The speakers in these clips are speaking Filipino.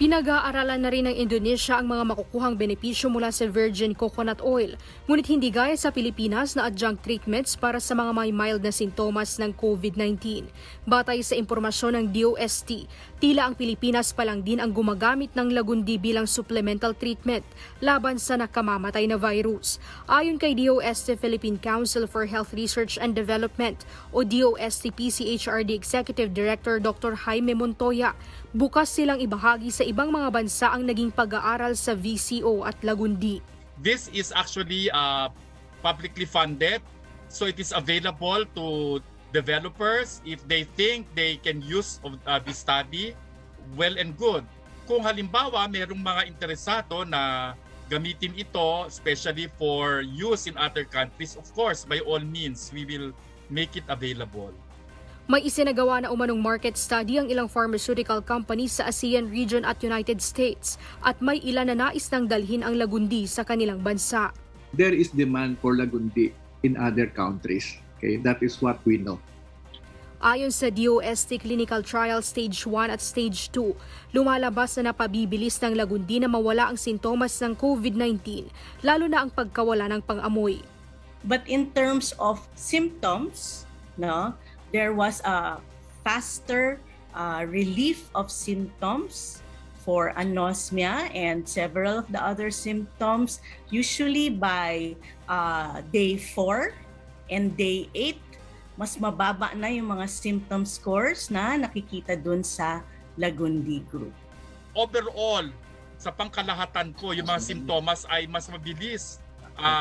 Pinag-aaralan na rin ng Indonesia ang mga makukuhang benepisyo mula sa virgin coconut oil, ngunit hindi gaya sa Pilipinas na adjunct treatments para sa mga may mild na sintomas ng COVID-19. Batay sa impormasyon ng DOST, tila ang Pilipinas pa lang din ang gumagamit ng lagundi bilang supplemental treatment laban sa nakamamatay na virus. Ayon kay DOST Philippine Council for Health Research and Development o DOST-PCHRD Executive Director Dr. Jaime Montoya, bukas silang ibahagi sa ibang mga bansa ang naging pag-aaral sa VCO at lagundi. This is actually publicly funded, so it is available to developers. If they think they can use this study, well and good. Kung halimbawa mayroong mga interesado na gamitin ito, especially for use in other countries, of course, by all means, we will make it available. May isinagawa na umanong market study ang ilang pharmaceutical companies sa ASEAN region at United States, at may ilan na nais nang dalhin ang lagundi sa kanilang bansa. There is demand for lagundi in other countries. Okay, that is what we know. Ayon sa DOST Clinical Trial Stage 1 at Stage 2, lumalabas na napabibilis ng lagundi na mawala ang sintomas ng COVID-19, lalo na ang pagkawala ng pang-amoy. But in terms of symptoms, no, there was a faster relief of symptoms for anosmia and several of the other symptoms, usually by day 4 and day 8. Mas mababa na yung mga symptom scores na nakikita dun sa lagundi group. Overall, sa pangkalahatan ko, yung mga sintomas ay mas mabilis.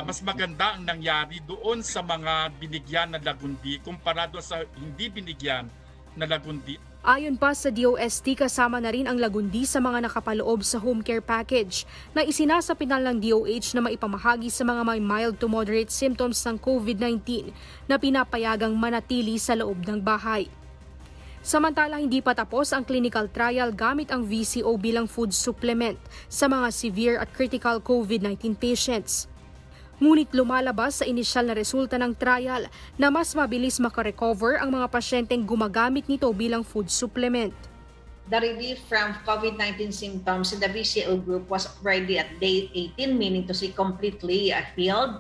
Mas maganda ang nangyari doon sa mga binigyan na lagundi kumparado sa hindi binigyan na lagundi. Ayon pa sa DOST, kasama na rin ang lagundi sa mga nakapaloob sa home care package na isinasapinal ng DOH na maipamahagi sa mga may mild to moderate symptoms ng COVID-19 na pinapayagang manatili sa loob ng bahay. Samantala, hindi pa tapos ang clinical trial gamit ang VCO bilang food supplement sa mga severe at critical COVID-19 patients. Ngunit lumalabas sa inisyal na resulta ng trial na mas mabilis makarecover ang mga pasyenteng gumagamit nito bilang food supplement. The relief from COVID-19 symptoms in the VCO group was already at day 18, meaning to say completely healed.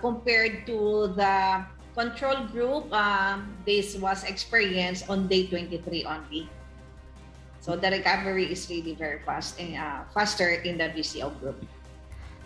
Compared to the control group, this was experienced on day 23 only. So the recovery is really very fast and faster in the VCO group.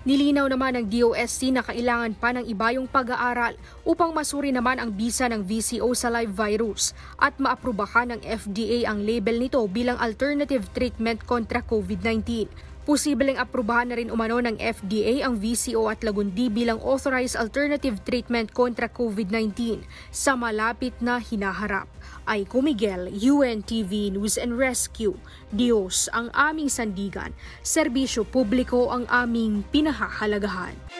Nilinaw naman ng DOST na kailangan pa ng iba yung pag-aaral upang masuri naman ang bisa ng VCO sa live virus at maaprubahan ng FDA ang label nito bilang alternative treatment kontra COVID-19. Posibleng aprubahan na rin umano ng FDA ang VCO at lagundi bilang authorized alternative treatment kontra COVID-19 sa malapit na hinaharap. Aiko Miguel, UNTV News and Rescue. Diyos ang aming sandigan, serbisyo publiko ang aming pinahahalagahan.